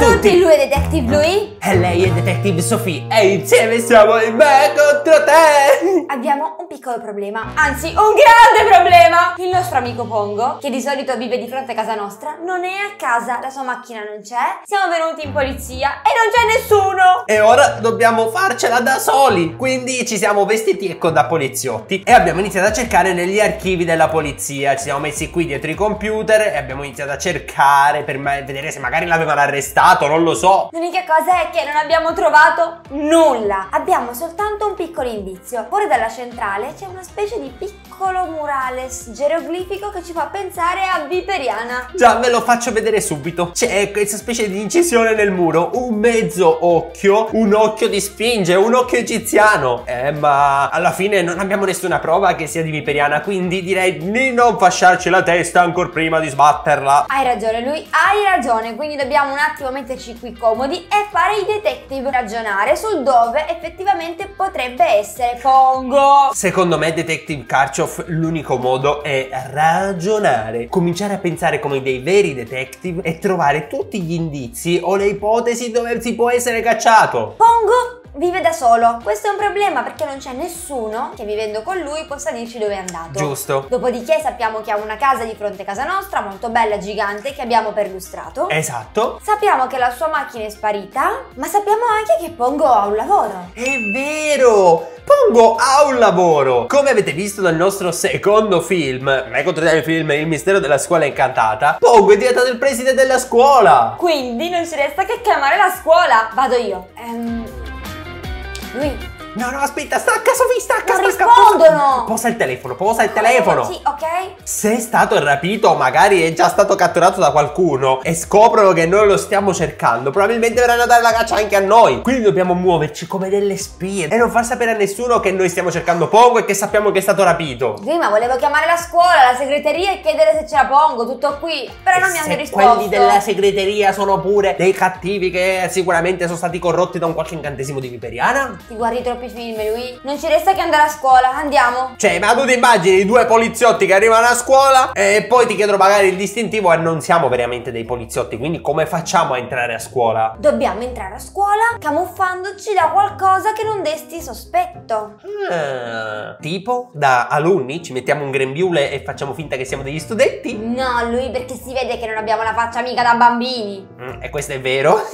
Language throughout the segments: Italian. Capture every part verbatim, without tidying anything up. Ciao a tutti, lui è Detective Luì e lei è Detective Sofì e insieme siamo il Me contro Te. Abbiamo un piccolo problema, anzi un grande problema. Il nostro amico Pongo, che di solito vive di fronte a casa nostra, non è a casa, la sua macchina non c'è. Siamo venuti in polizia e non c'è nessuno. E ora dobbiamo farcela da soli, quindi ci siamo vestiti ecco da poliziotti e abbiamo iniziato a cercare negli archivi della polizia. Ci siamo messi qui dietro i computer e abbiamo iniziato a cercare per vedere se magari l'avevano arrestato. Non lo so. L'unica cosa è che non abbiamo trovato nulla. Abbiamo soltanto un piccolo indizio. Fuori dalla centrale c'è una specie di piccolo murales geroglifico che ci fa pensare a Viperiana. Già, ve lo faccio vedere subito. C'è questa specie di incisione nel muro, un mezzo occhio, un occhio di sfinge, un occhio egiziano. Eh, ma alla fine non abbiamo nessuna prova che sia di Viperiana, quindi direi di non fasciarci la testa ancora prima di sbatterla. Hai ragione, lui hai ragione, quindi dobbiamo un attimo metterci qui comodi e fare i detective, ragionare su dove effettivamente potrebbe essere Pongo. Secondo me, detective Karchoff, l'unico modo è ragionare, cominciare a pensare come dei veri detective e trovare tutti gli indizi o le ipotesi dove si può essere cacciato. Pongo vive da solo, questo è un problema perché non c'è nessuno che vivendo con lui possa dirci dove è andato. Giusto. Dopodiché sappiamo che ha una casa di fronte a casa nostra, molto bella, gigante, che abbiamo perlustrato. Esatto. Sappiamo che la sua macchina è sparita, ma sappiamo anche che Pongo ha un lavoro. È vero! Pongo ha un lavoro! Come avete visto dal nostro secondo film, Me contro Te, il film Il Mistero della scuola incantata, Pongo è diventato il preside della scuola! Quindi non ci resta che chiamare la scuola! Vado io. Ehm... Lui. No, no, aspetta, stacca Sofì, stacca, non stacca. Rispondono. Posa, posa il telefono, posa il telefono. Sì, ok. Se è stato rapito, magari è già stato catturato da qualcuno e scoprono che noi lo stiamo cercando, probabilmente verranno a dare la caccia anche a noi. Quindi dobbiamo muoverci come delle spie e non far sapere a nessuno che noi stiamo cercando Pongo e che sappiamo che è stato rapito. Prima volevo chiamare la scuola, la segreteria e chiedere se c'era Pongo, tutto qui. Però e non mi hanno risposto. Quelli della segreteria sono pure dei cattivi che sicuramente sono stati corrotti da un qualche incantesimo di Viperiana. Ti guardi troppi film, lui. Non ci resta che andare a scuola, andiamo. Cioè, ma tu ti immagini due poliziotti che arrivano a scuola e poi ti chiedono magari il distintivo e non siamo veramente dei poliziotti, quindi come facciamo a entrare a scuola? Dobbiamo entrare a scuola camuffandoci da qualcosa che non desti sospetto. Ah, tipo da alunni? Ci mettiamo un grembiule e facciamo finta che siamo degli studenti? No, lui, perché si vede che non abbiamo la faccia mica da bambini. Mm, e questo è vero.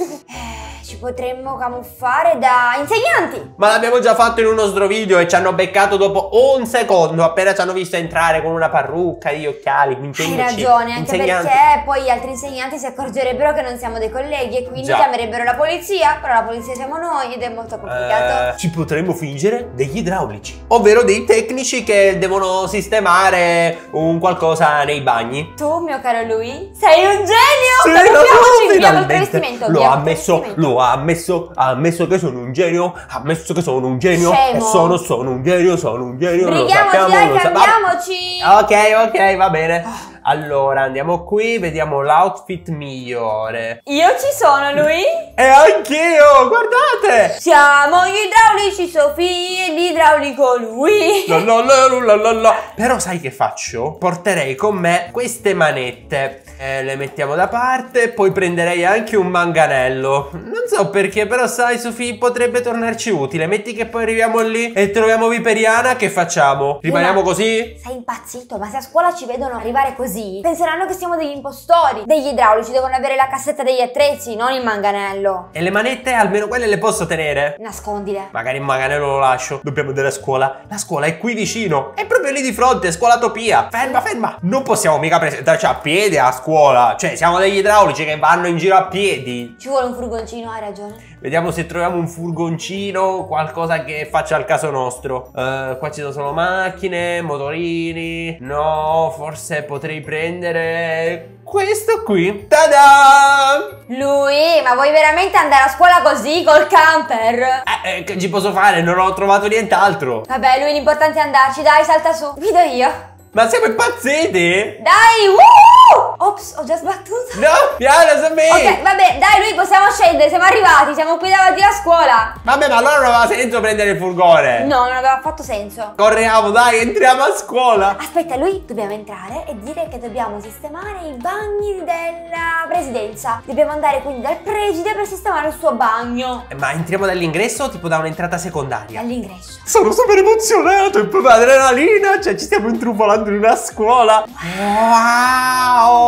Ci potremmo camuffare da insegnanti. Ma l'abbiamo già fatto in un nostro video e ci hanno beccato dopo un secondo, appena ci hanno visto entrare con una parrucca, gli occhiali. Hai ragione, anche perché poi gli altri insegnanti si accorgerebbero che non siamo dei colleghi e quindi già chiamerebbero la polizia, però la polizia siamo noi ed è molto complicato. Eh, ci potremmo fingere degli idraulici, ovvero dei tecnici che devono sistemare un qualcosa nei bagni. Tu, mio caro lui, sei un genio! Sì, lo, lo, lo ha messo, lo ha ammesso, ha ammesso che sono un genio, ha ammesso che sono un genio. Scemo. E sono, sono un genio, sono un genio. Brighiamoci, lo sappiamo, dai, cambiamoci. Ok, ok, va bene. Oh. Allora, andiamo qui, vediamo l'outfit migliore. Io ci sono, lui. E anch'io, guardate. Siamo gli idraulici, Sofì, e l'idraulico, lui. La, la, la, la, la, la. Però sai che faccio? Porterei con me queste manette. Eh, le mettiamo da parte, poi prenderei anche un manganello. Non so perché, però sai, Sofì, potrebbe tornarci utile. Metti che poi arriviamo lì e troviamo Viperiana, che facciamo? Rimaniamo così? Sei impazzito, ma se a scuola ci vedono arrivare così, penseranno che siamo degli impostori. Degli idraulici devono avere la cassetta degli attrezzi, non il manganello. E le manette, almeno quelle le posso tenere? Nascondile. Magari il manganello lo lascio. Dobbiamo andare a scuola. La scuola è qui vicino, è proprio lì di fronte, scuola Topia. Ferma, ferma. Non possiamo mica presentarci a piedi a scuola. Cioè, siamo degli idraulici che vanno in giro a piedi. Ci vuole un furgoncino, hai ragione. Vediamo se troviamo un furgoncino, qualcosa che faccia al caso nostro. Uh, qua ci sono solo macchine, motorini. No, forse potrei prendere questo qui. Tada! Lui, ma vuoi veramente andare a scuola così col camper? Eh, eh, che ci posso fare? Non ho trovato nient'altro. Vabbè, lui, l'importante è andarci, dai, salta su. Guido io. Ma siamo impazziti? Dai, uh! Uh! Ops, ho già sbattuto. No, piano, Sofì. Ok, vabbè, dai, Luì, possiamo scendere. Siamo arrivati, siamo qui davanti alla scuola. Vabbè, ma allora non aveva senso prendere il furgone. No, non aveva fatto senso. Corriamo, dai, entriamo a scuola. Aspetta, Luì, dobbiamo entrare e dire che dobbiamo sistemare i bagni della presidenza. Dobbiamo andare quindi dal preside per sistemare il suo bagno. Ma entriamo dall'ingresso o tipo da un'entrata secondaria? Dall'ingresso. Sono super emozionato e poi l'adrenalina. Cioè, ci stiamo intrufolando in una scuola. Wow!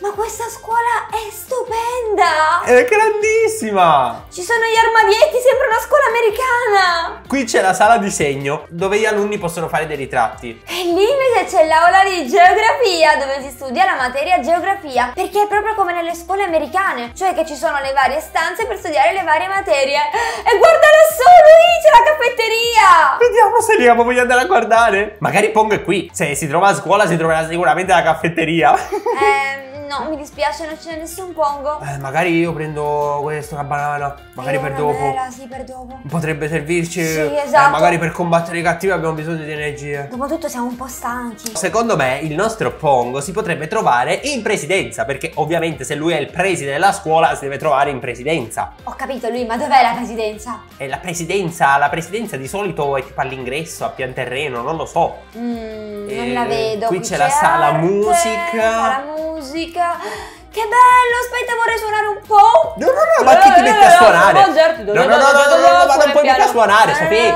Ma questa scuola è stupenda! È grandissima! Ci sono gli armadietti, sembra una scuola americana! Qui c'è la sala di segno, dove gli alunni possono fare dei ritratti. E lì invece c'è l'aula di geografia, dove si studia la materia geografia, perché è proprio come nelle scuole americane, cioè che ci sono le varie stanze per studiare le varie materie. E guarda lassù, lì c'è la caffetteria! Vediamo se lì voglio andare a guardare. Magari Pongo è qui, se si trova a scuola si troverà sicuramente la caffetteria. Ehm... No, mi dispiace, non c'è nessun Pongo. Eh, magari io prendo questo, una banana. Magari eh, per dopo. Mela, sì, per dopo. Potrebbe servirci. Sì, esatto. Eh, magari per combattere i cattivi abbiamo bisogno di energie. Dopotutto siamo un po' stanchi. Secondo me il nostro Pongo si potrebbe trovare in presidenza, perché ovviamente se lui è il preside della scuola si deve trovare in presidenza. Ho capito, lui, ma dov'è la presidenza? È la presidenza, la presidenza di solito è tipo all'ingresso, a pian terreno, non lo so. Mm, eh, non la vedo. Qui c'è la sala arte, musica. Sala musica. Che bello, aspetta, vorrei suonare un po'. No, no, no, ma chi ti mette a suonare? No, no, no, no, ma non puoi mica suonare, Sofì.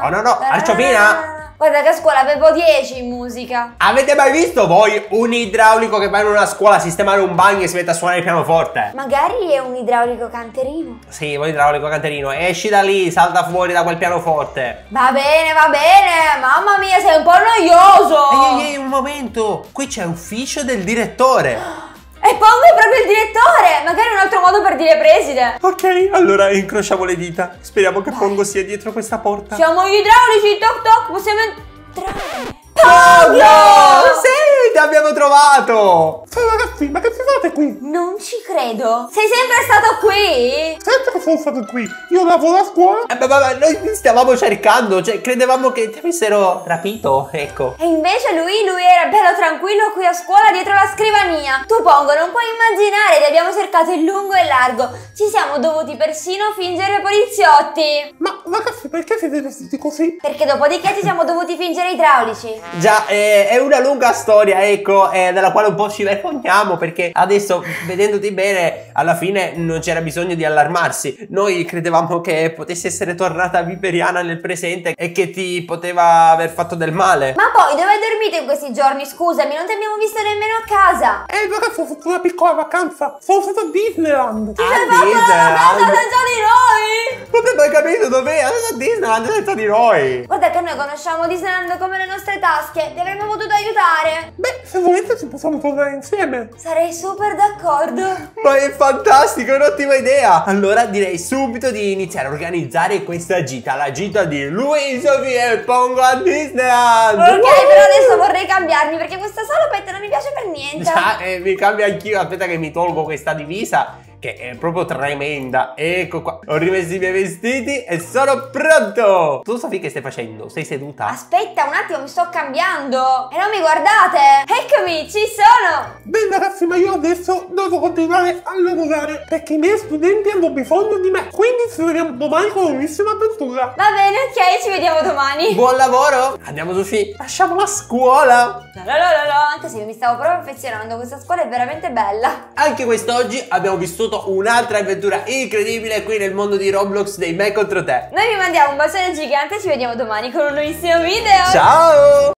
No, no, no, Arciopina. Guarda che a scuola avevo dieci in musica. Avete mai visto voi un idraulico che va in una scuola a sistemare un bagno e si mette a suonare il pianoforte? Magari è un idraulico canterino. Sì, un idraulico canterino. Esci da lì, salta fuori da quel pianoforte. Va bene, va bene. Mamma mia, sei un po' noioso. Ehi, ehi, un momento. Qui c'è ufficio del direttore. E Pongo è proprio il direttore! Magari un altro modo per dire preside! Ok, allora incrociamo le dita. Speriamo che Pongo sia dietro questa porta. Siamo gli idraulici, toc toc, possiamo entrare! Pongo! Pongo! Sì, ti abbiamo trovato! Ragazzi, ma che fate qui? Non ci credo! Sei sempre stato qui? Sempre che sono stato qui! Io lavoro a scuola! Eh, ma, ma, ma noi stavamo cercando, cioè credevamo che ti avessero rapito, ecco. E invece lui, lui era bello tranquillo qui a scuola dietro la scrivania. Tu, Pongo, non puoi immaginare, ti abbiamo cercato in lungo e largo. Ci siamo dovuti persino fingere poliziotti. Ma ragazzi, perché siete vestiti così? Perché dopodiché ci siamo dovuti fingere idraulici. Già, eh, è una lunga storia, ecco, eh, della quale un po' ci vergogniamo, perché adesso, vedendoti bene, alla fine non c'era bisogno di allarmarsi. Noi credevamo che potesse essere tornata Viperiana nel presente e che ti poteva aver fatto del male. Ma poi, dove hai dormito in questi giorni? Scusami, non ti abbiamo visto nemmeno a casa. Eh, ma sono fatto una piccola vacanza. Sono stato a Disneyland. Ti ah, sei fatto una vacanza senza di noi? Ma te l'hai capito dov'è? A Disneyland senza di noi. Guarda che noi conosciamo Disneyland come le nostre tasche. Ti avremmo potuto aiutare. Beh, se volete ci possiamo tornare insieme. Sarei super d'accordo. Ma è fantastico, è un'ottima idea. Allora direi subito di iniziare a organizzare questa gita, la gita di Luì, Sofì e Pongo a Disneyland. Ok, uh! però adesso vorrei cambiarmi, perché questa salopetta non mi piace per niente. Ah, eh, mi cambio anch'io, aspetta che mi tolgo questa divisa che è proprio tremenda. Ecco qua, ho rimesso i miei vestiti e sono pronto. Tu, Sofì, che stai facendo? Sei seduta? Aspetta un attimo, mi sto cambiando. E non mi guardate. Eccomi, ci sono. Bene ragazzi, ma io adesso devo continuare a lavorare, perché i miei studenti hanno bisogno di me. Quindi ci vediamo domani con un'ultima avventura. Va bene, ok, ci vediamo domani. Buon lavoro. Andiamo, Sofì, lasciamo la scuola. No, no, no, no, anche se mi stavo proprio affezionando. Questa scuola è veramente bella. Anche quest'oggi abbiamo vissuto un'altra avventura incredibile qui nel mondo di Roblox dei Me contro Te. Noi vi mandiamo un bacione gigante e ci vediamo domani con un nuovissimo video. Ciao!